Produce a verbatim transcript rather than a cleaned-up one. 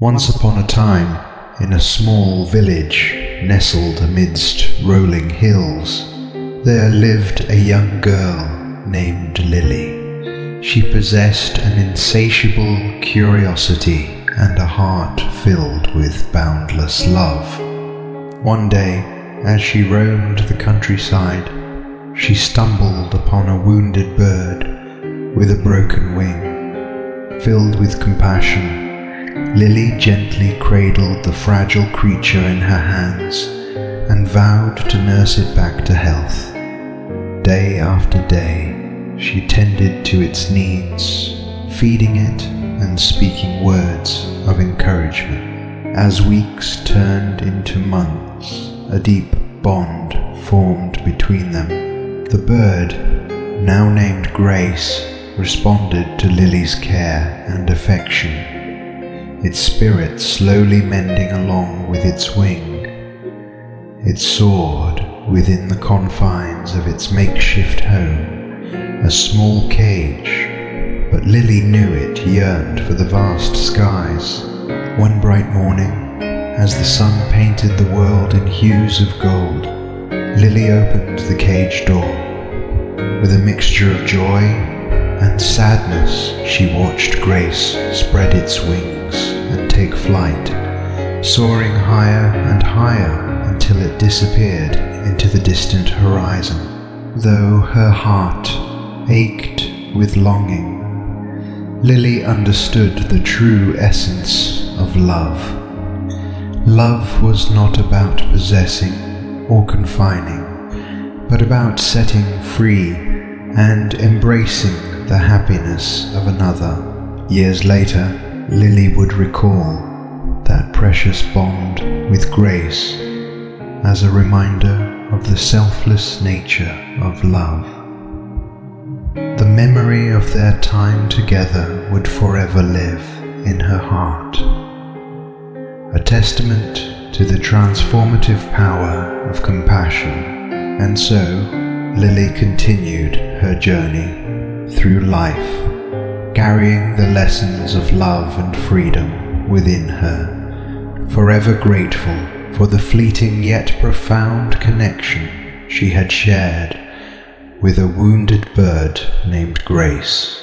Once upon a time, in a small village nestled amidst rolling hills, there lived a young girl named Lily. She possessed an insatiable curiosity and a heart filled with boundless love. One day, as she roamed the countryside, she stumbled upon a wounded bird with a broken wing. Filled with compassion, Lily gently cradled the fragile creature in her hands and vowed to nurse it back to health. Day after day, she tended to its needs, feeding it and speaking words of encouragement. As weeks turned into months, a deep bond formed between them. The bird, now named Grace, responded to Lily's care and affection, its spirit slowly mending along with its wing. It soared within the confines of its makeshift home, a small cage, but Lily knew it yearned for the vast skies. One bright morning, as the sun painted the world in hues of gold, Lily opened the cage door. With a mixture of joy and sadness, she watched Grace spread its wings and take flight, soaring higher and higher until it disappeared into the distant horizon. Though her heart ached with longing, Lily understood the true essence of love. Love was not about possessing or confining, but about setting free and embracing the happiness of another. Years later, Lily would recall that precious bond with Grace as a reminder of the selfless nature of love. The memory of their time together would forever live in her heart, a testament to the transformative power of compassion. And so, Lily continued her journey through life, carrying the lessons of love and freedom within her, forever grateful for the fleeting yet profound connection she had shared with a wounded bird named Grace.